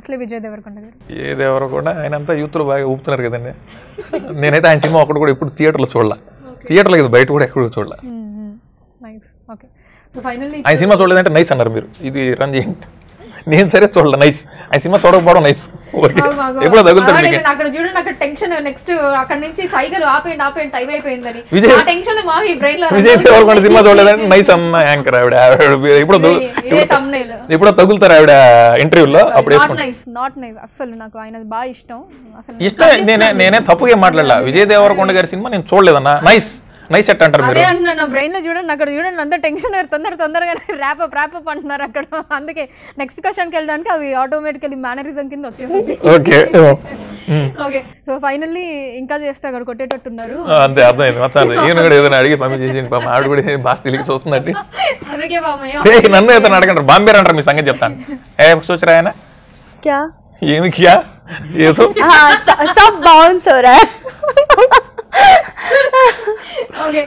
అసలే విజయ్ దేవరకొండ గారు. ఏ దేవరకొండ ఆయన అంతా యూత్లో బాగా ఊపుతున్నారు కదండి. నేనైతే ఆయన సినిమా అక్కడ కూడా ఇప్పుడు థియేటర్లో చూడలే, థియేటర్లో కదా బయట కూడా ఎక్కడ చూడలే. ఆయన సినిమా చూడలేదంటే నైస్ అన్నారు మీరు, ఇది రన్ చేయండి. నేను సరే చూడలే, నైస్. ఆయన సినిమా చూడకపోవడం నైస్. ఎప్పుడో తగులుతారు ఆవిడ ఇంటర్వ్యూలో. అప్పుడు ఇష్టం. నేనే తప్పుగా మాట్లాడలా. విజయ్ దేవరకొండ గారి సినిమా నేను చూడలేదన్నా, నైస్ నైస్ ఎట్ అంటారు మీరు. నా బ్రెయిన్లో చూడండి, అక్కడ చూడండి, అంతా టెన్షన్ తొందరగానే ర్యాప్ అంటున్నారు అక్కడ. అందుకే నెక్స్ట్ క్వశ్చన్కి వెళ్ళడానికి అది ఆటోమేటికలీ మేనరిజం కింద వచ్చేసింది. Okay okay. సో ఫైనల్లీ ఇంకా చేస్తే అక్కడ కొట్టేటట్టున్నారు అంతే. అర్థమైంది. అడిగి పంపించేసి అందుకే బాబు నన్ను ఏదైనా అడగంటారు, బాంబేర్ అంటారు. మీ సంగతి చెప్తాను. ఏ సూచరా ఆయన ఏమి క్యా ఏదో సబ్ బౌన్స్. Okay.